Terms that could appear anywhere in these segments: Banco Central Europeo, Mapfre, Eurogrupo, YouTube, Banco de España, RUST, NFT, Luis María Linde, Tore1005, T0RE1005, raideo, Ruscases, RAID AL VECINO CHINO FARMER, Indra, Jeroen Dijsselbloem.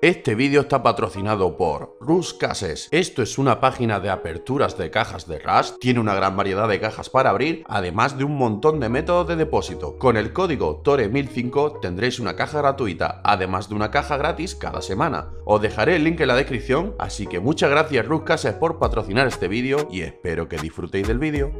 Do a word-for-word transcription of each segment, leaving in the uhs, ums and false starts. Este vídeo está patrocinado por Ruscases. Esto es una página de aperturas de cajas de Rust. Tiene una gran variedad de cajas para abrir, además de un montón de métodos de depósito. Con el código T O R E mil cinco tendréis una caja gratuita, además de una caja gratis cada semana. Os dejaré el link en la descripción, así que muchas gracias Ruscases por patrocinar este vídeo y espero que disfrutéis del vídeo.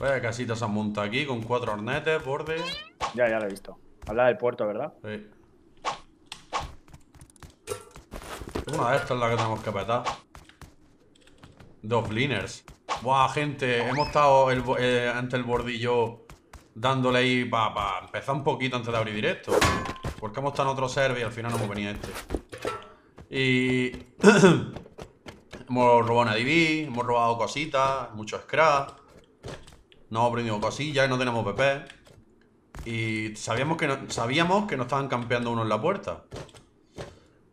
Vaya casita se han montado aquí con cuatro hornetes, borde. Ya, ya lo he visto. Habla del puerto, ¿verdad? Sí. Una de estas es la que tenemos que petar. Dos liners. Buah, gente, hemos estado el, eh, ante el bordillo dándole ahí para pa empezar un poquito antes de abrir directo. Porque hemos estado en otro server y al final no hemos venido este. Y... hemos robado una D V, hemos robado cositas, mucho scrap. No hemos aprendido cosillas y no tenemos P P. Y sabíamos que, no, sabíamos que nos estaban campeando uno en la puerta.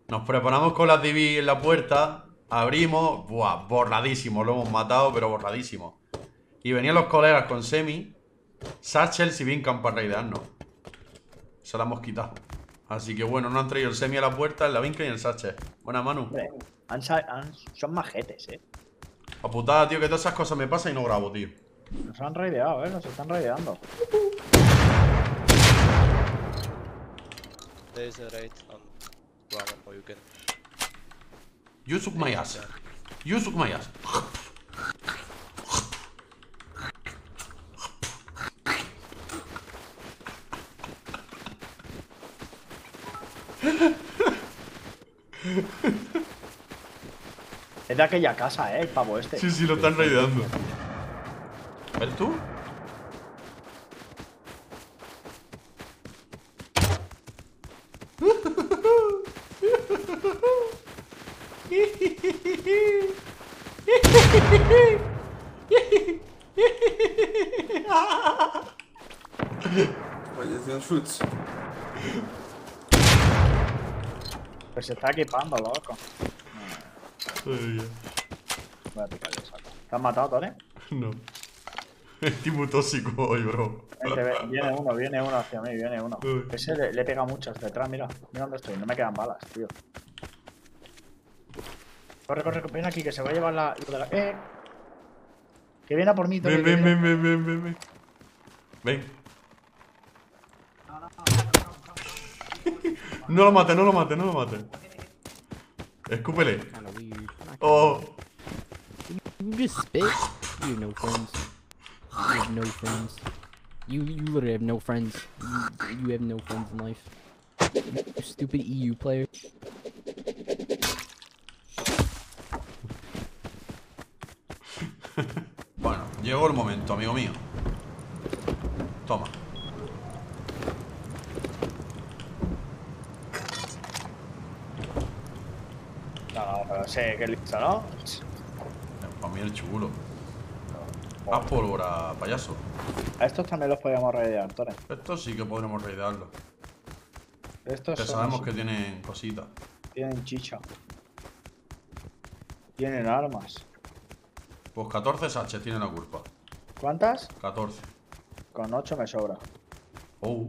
Nos preparamos con las D V en la puerta. Abrimos. Buah, borradísimo. Lo hemos matado, pero borradísimo. Y venían los colegas con semi. Satchel y Vincan para raidearnos. Se la hemos quitado. Así que bueno, nos han traído el semi a la puerta, el la Vincan y el Satchel. Buena, Manu. Son majetes, eh. A putada, tío, que todas esas cosas me pasan y no grabo, tío. Nos han raideado, eh, nos están raideando. There is a raid on Brahman, or you can. You took my ass. You took my ass. Es de aquella casa, eh, el pavo este. Sí, sí, lo están raideando. ¿Eres tú? Oye, tiene chutes. Pues se está equipando, loco. Ay, voy a picarle el saco. ¿Te has matado, Tore? No. El tipo tóxico hoy, bro. Este, viene uno, viene uno hacia mí, viene uno. Uy. Ese le, le pega mucho hacia atrás, mira. Mira dónde estoy, no me quedan balas, tío. Corre, corre, ven aquí, que se va a llevar la... la... Eh. Que viene a por mí, tío. Ven, ven, ven, ven, ven, ven, ven. Ven. No lo mate, no lo mate, no lo mate. Escúpele. Oh. You have no friends. You you literally have no friends. You, you have no friends in life. You stupid E U player. Bueno, llegó el momento, amigo mío. Toma. No, no sé qué lista, ¿no? Para mí el chulo. Más pólvora, payaso. A estos también los podíamos raidear, Tore. Estos sí que podremos raidearlos. Estos son... sabemos que tienen cositas. Tienen chicha. Tienen armas. Pues catorce Satchel tienen la culpa. ¿Cuántas? catorce. Con ocho me sobra. Oh.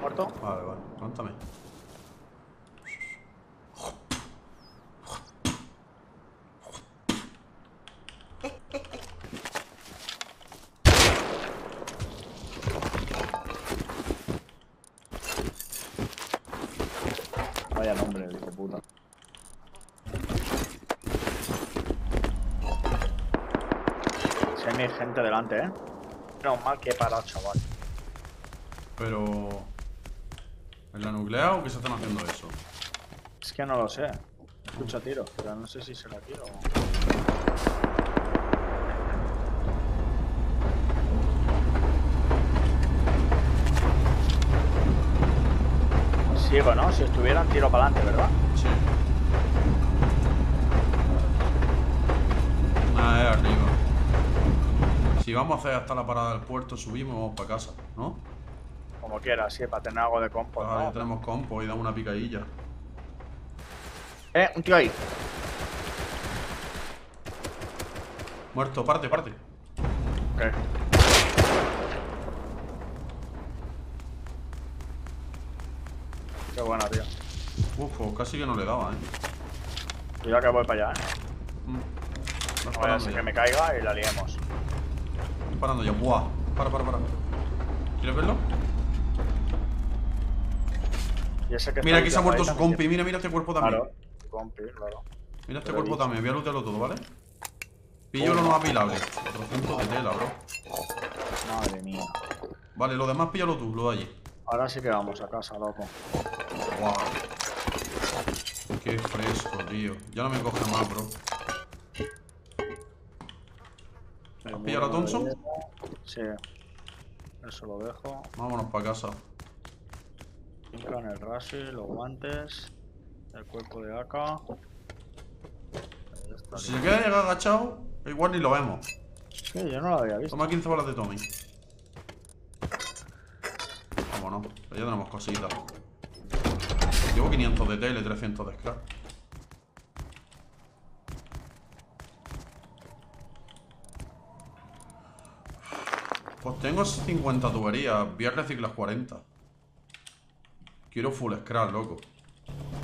Muerto. Vale, vale, cuéntame. Vaya nombre, hijo puta. Se me hay gente delante, eh. No, mal que he parado, chaval. Pero... ¿en la nuclear o qué se están haciendo eso? Es que no lo sé. Escucho tiro, pero no sé si se la tiro o... Sigo, ¿no? Si estuvieran, tiro para adelante, ¿verdad? Sí. Nada, es arriba. Si vamos a hacer hasta la parada del puerto, subimos y vamos para casa, ¿no? quieras, sí, para tener algo de compo. Ahora ¿no? tenemos compo y damos una picadilla. Eh, un tío ahí. Muerto, parte, parte. Ok. Qué buena, tío. Uf, casi que no le daba, eh. Cuidado que voy para allá, eh. Mm. No es para que me caiga y la liemos. Estoy parando yo. Buah. Para, para, para. ¿Quieres verlo? Y ese que mira, aquí se ha muerto su compi. Mira, mira este cuerpo también. Claro, compi, claro. Mira este cuerpo también. Voy a lootearlo todo, ¿vale? Pillo lo no apilable. cuatrocientos de tela, bro. Madre mía. Vale, lo demás píllalo tú, lo de allí. Ahora sí que vamos a casa, loco. Guau. Wow. Qué fresco, tío. Ya no me coge más, bro. ¿Has pillado a Thompson? Sí. Eso lo dejo. Vámonos para casa. Pinca en el rashi, los guantes, el cuerpo de A K. Si se queda llegado agachado, igual ni lo vemos. Sí, yo no lo había visto. Toma quince balas de Tommy. Vámonos, pero ya tenemos cositas. Llevo quinientos de tele, trescientos de scrap. Pues tengo cincuenta tuberías, voy a reciclar cuarenta. Quiero full scrap, loco.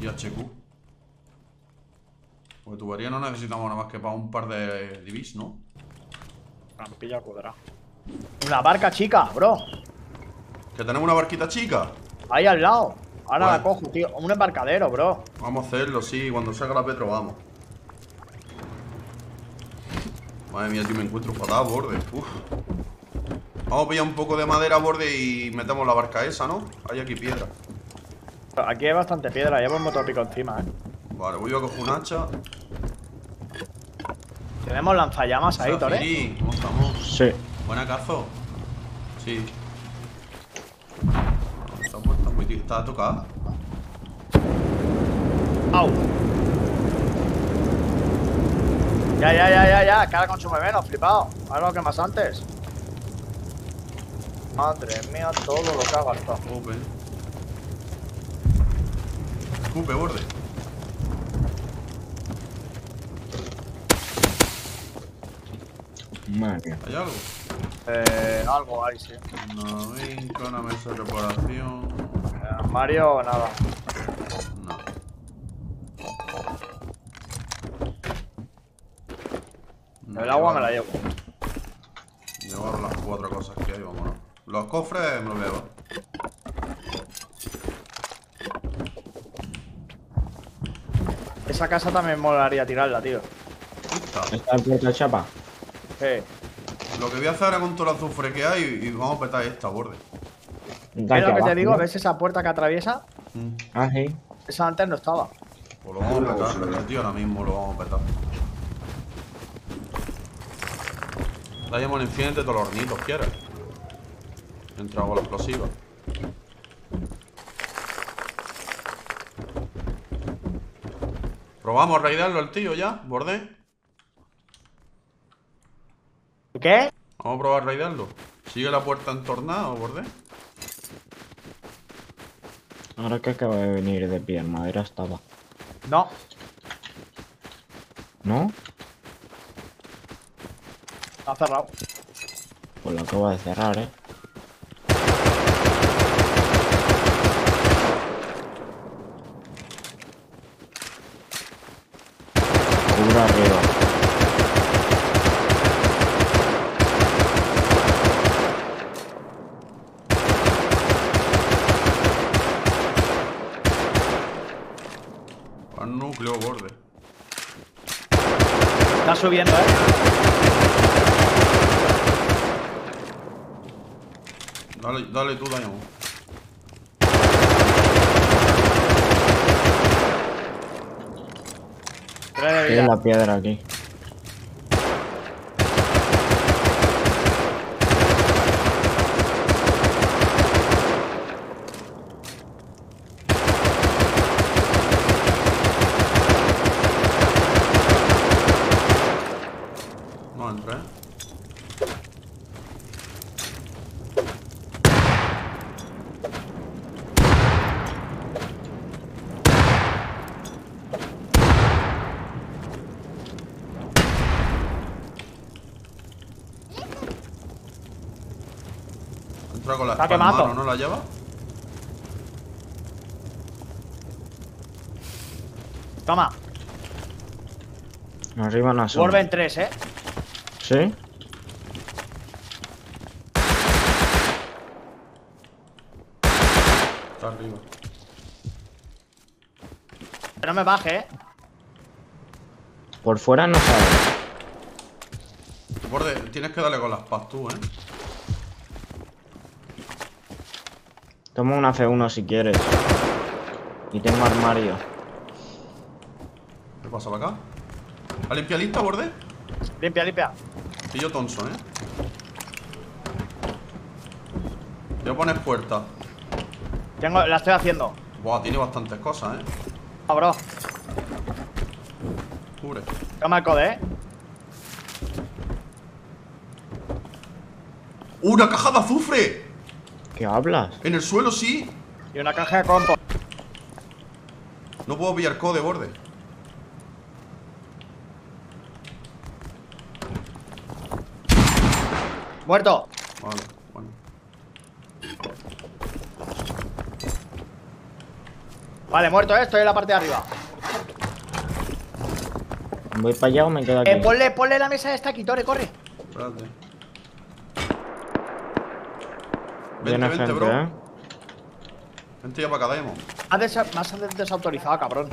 Y H Q. Porque tubería no necesitamos nada más que para un par de divis, ¿no? Trampilla cuadrada. Una barca chica, bro. ¿Que tenemos una barquita chica? Ahí al lado. Ahora vale. La cojo, tío. Un embarcadero, bro. Vamos a hacerlo, sí. Cuando salga la Petro, vamos. Madre mía, tío, me encuentro fatal, borde. Uf. Vamos a pillar un poco de madera, borde, y metemos la barca esa, ¿no? Hay aquí piedra. Aquí hay bastante piedra. Llevo un motopico encima, ¿eh? Vale, voy a coger un hacha. Tenemos lanzallamas ahí, Tore. Sí, ¿cómo estamos? Sí. Buena cazo. Sí. Está muerta, muy tío. Está tocada. Au. Ya, ya, ya, ya, ya. Cara consume menos, flipado. Algo que más antes. Madre mía, todo lo que ha gastado. Escupe. Escupe, borde. Madre. ¿Hay algo? Eh, algo hay, sí. Una vinca, una mesa de reparación. Eh, Mario o nada. No. No. El agua me la llevo. Llevo las cuatro cosas que hay, vámonos. Los cofres me los llevo. Esa casa también molaría tirarla, tío. ¿Está? ¿Está en la chapa? Hey. Lo que voy a hacer ahora con todo el azufre que hay y, y vamos a petar esta, borde. ¿Ves lo que abajo, te digo? ¿No? ¿Ves esa puerta que atraviesa? Mm. Ah, sí. Esa antes no estaba. Pues lo vamos a petar, pero, tío, ahora mismo lo vamos a petar. Dayamos el incidente de todos los hornitos, ¿quieres? Entra agua la explosiva. Probamos a raidarlo al tío ya, borde. ¿Qué? Vamos a probar raidarlo. ¿Sigue la puerta entornada o borde? Ahora que acaba de venir de pie, en madera estaba. No. ¿No? Está cerrado. Pues lo acabo de cerrar, eh. Cubra arriba. Núcleo, borde. Está subiendo, eh. Dale, dale tú daño. Tiene la piedra aquí. con la espada en mano, ¿no la lleva? Toma. Arriba no asoma. Vuelven tres, ¿eh? ¿Sí? Está arriba. Pero no me baje, ¿eh? Por fuera no sale. Borde, tienes que darle con las pas tú, ¿eh? Toma una efe uno si quieres. Y tengo armario. ¿Qué pasa para acá? ¿La limpia lista, Borde? Limpia, limpia. Pillo Thompson, ¿eh? Voy a poner puerta. Tengo, la estoy haciendo. Buah, tiene bastantes cosas, ¿eh? Ah, bro. Cubre. Toma el code, ¿eh? ¡Una caja de azufre! ¿Qué hablas? En el suelo, sí. Y una caja de compo. No puedo pillar code, Borde. Muerto. Vale, bueno. Vale, muerto, ¿eh? Estoy en la parte de arriba. Voy para allá o me quedo aquí. Eh, ponle, ponle la mesa esta aquí, Tore, corre. Espérate. Vente, vente, bro. ¿Eh? Vente ya para acá, Daemon. Me has desautorizado, cabrón.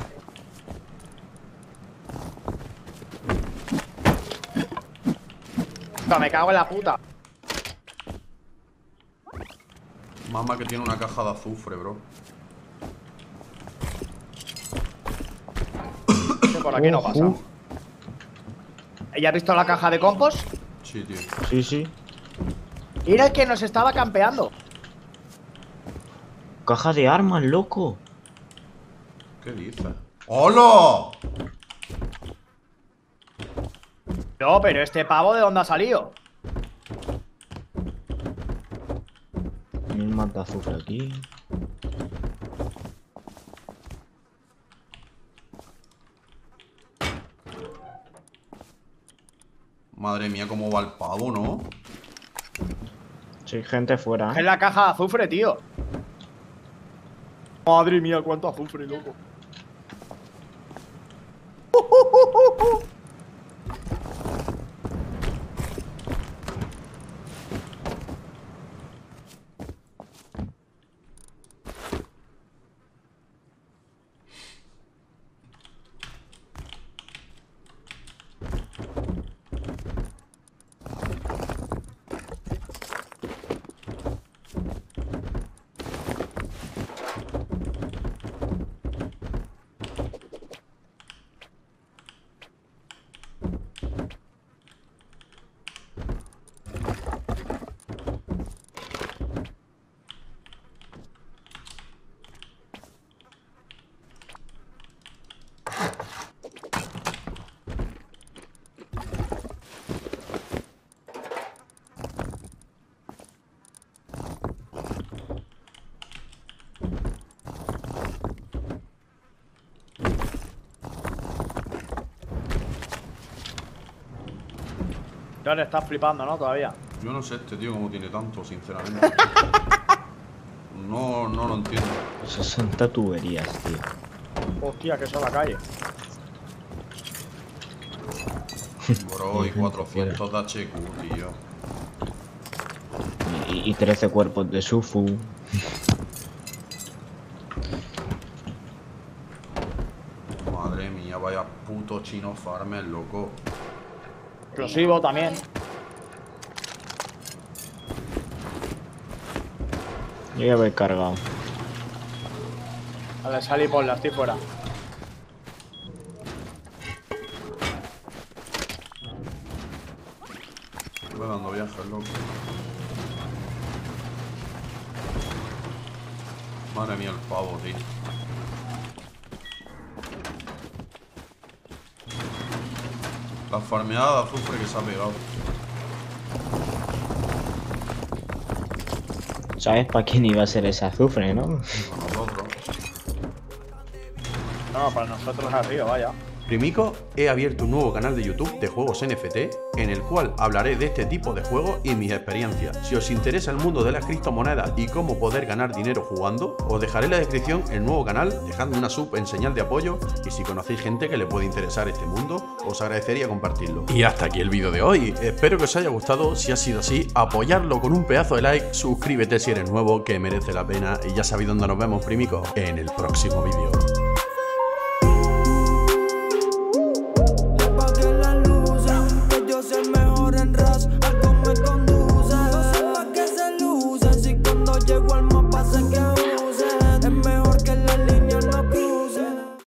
Puta, me cago en la puta. Mamá que tiene una caja de azufre, bro. Por aquí uh, no pasa. Uh. ¿Ya has visto la caja de compost? Sí, tío. Sí, sí. Mira el que nos estaba campeando. Caja de armas, loco. ¿Qué dices? ¡Hola! No, pero este pavo, ¿de dónde ha salido? Un matazufre aquí. Madre mía, cómo va el pavo, ¿no? Sí, gente fuera. Es la caja de azufre, tío. Madre mía, cuánto azufre, loco. Claro, estás flipando, ¿no? Todavía. Yo no sé este tío cómo tiene tanto, sinceramente. No, no lo entiendo. Esas son tuberías, tío. Hostia, que son la calle. Bro, y cuatrocientos de hache cu, tío. Y, y trece cuerpos de Sufu. Madre mía, vaya puto chino farmer, loco. Explosivo también. Yo ya voy cargado. Vale, salí por la, estoy fuera. Voy dando viajes, loco. Madre mía, el pavo, tío. La farmeada de azufre que se ha pegado. ¿Sabes para quién iba a ser ese azufre, no? Para nosotros. No, para nosotros arriba, vaya. Primico, he abierto un nuevo canal de YouTube de juegos N F T en el cual hablaré de este tipo de juegos y mis experiencias. Si os interesa el mundo de las criptomonedas y cómo poder ganar dinero jugando, os dejaré en la descripción el nuevo canal, dejadme una sub en señal de apoyo y si conocéis gente que le puede interesar este mundo, os agradecería compartirlo. Y hasta aquí el vídeo de hoy, espero que os haya gustado, si ha sido así, apoyarlo con un pedazo de like, suscríbete si eres nuevo que merece la pena y ya sabéis dónde nos vemos, primico, en el próximo vídeo.